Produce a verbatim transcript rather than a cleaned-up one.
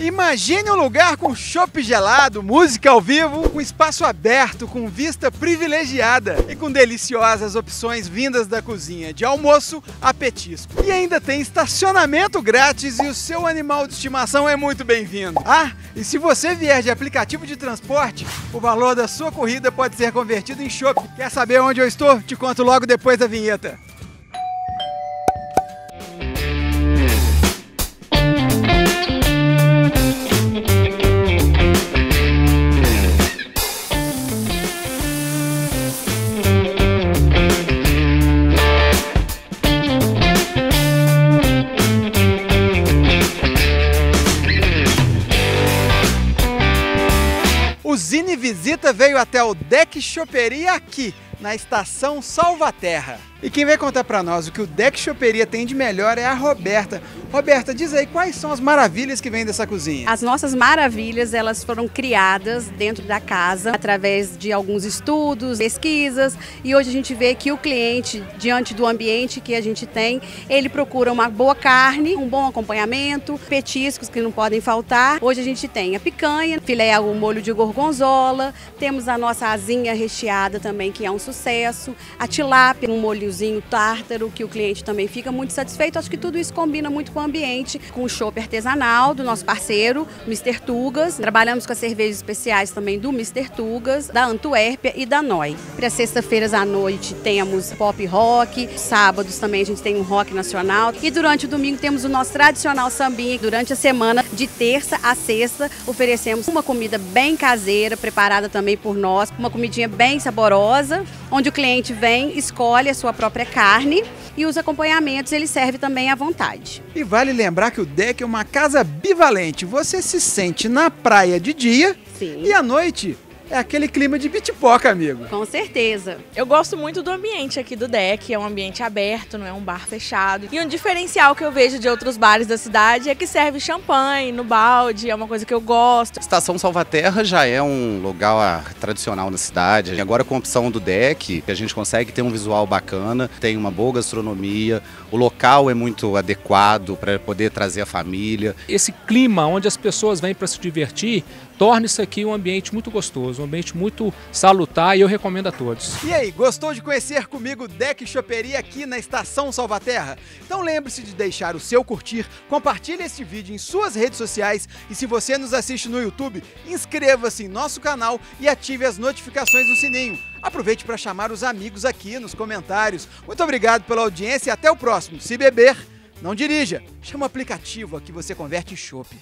Imagine um lugar com chopp gelado, música ao vivo, com espaço aberto, com vista privilegiada e com deliciosas opções vindas da cozinha, de almoço a petisco. E ainda tem estacionamento grátis e o seu animal de estimação é muito bem-vindo. Ah, e se você vier de aplicativo de transporte, o valor da sua corrida pode ser convertido em chopp. Quer saber onde eu estou? Te conto logo depois da vinheta. O Zine Visita veio até o Deck Choperia aqui, na Estação Salvaterra. E quem vai contar pra nós o que o Deck Choperia tem de melhor é a Roberta. Roberta, diz aí quais são as maravilhas que vêm dessa cozinha. As nossas maravilhas, elas foram criadas dentro da casa, através de alguns estudos, pesquisas, e hoje a gente vê que o cliente, diante do ambiente que a gente tem, ele procura uma boa carne, um bom acompanhamento, petiscos que não podem faltar. Hoje a gente tem a picanha, filé ao molho de gorgonzola, temos a nossa asinha recheada também, que é um sucesso, a tilápia, um molhozinho tártaro, que o cliente também fica muito satisfeito. Acho que tudo isso combina muito com o ambiente, com o chopp artesanal do nosso parceiro, mister Tugas. Trabalhamos com as cervejas especiais também do mister Tugas, da Antuérpia e da Noi. Para sexta-feiras à noite temos pop rock, sábados também a gente tem um rock nacional e durante o domingo temos o nosso tradicional sambinha. Durante a semana, de terça a sexta, oferecemos uma comida bem caseira, preparada também por nós, uma comidinha bem saborosa, onde o cliente vem, escolhe a sua própria carne e os acompanhamentos ele serve também à vontade. E vale lembrar que o Deck é uma casa bivalente. Você se sente na praia de dia. Sim. E à noite é aquele clima de bitipoca, amigo. Com certeza. Eu gosto muito do ambiente aqui do Deck, é um ambiente aberto, não é um bar fechado. E um diferencial que eu vejo de outros bares da cidade é que serve champanhe no balde, é uma coisa que eu gosto. Estação Salvaterra já é um lugar tradicional na cidade. E agora com a opção do Deck, a gente consegue ter um visual bacana, tem uma boa gastronomia, o local é muito adequado para poder trazer a família. Esse clima onde as pessoas vêm para se divertir torna isso aqui um ambiente muito gostoso. Um ambiente muito salutar e eu recomendo a todos. E aí, gostou de conhecer comigo o Deck Choperia aqui na Estação Salvaterra? Então lembre-se de deixar o seu curtir, compartilhe este vídeo em suas redes sociais e se você nos assiste no YouTube, inscreva-se em nosso canal e ative as notificações no sininho. Aproveite para chamar os amigos aqui nos comentários. Muito obrigado pela audiência e até o próximo. Se beber, não dirija. Chama o aplicativo, aqui você converte em chopp.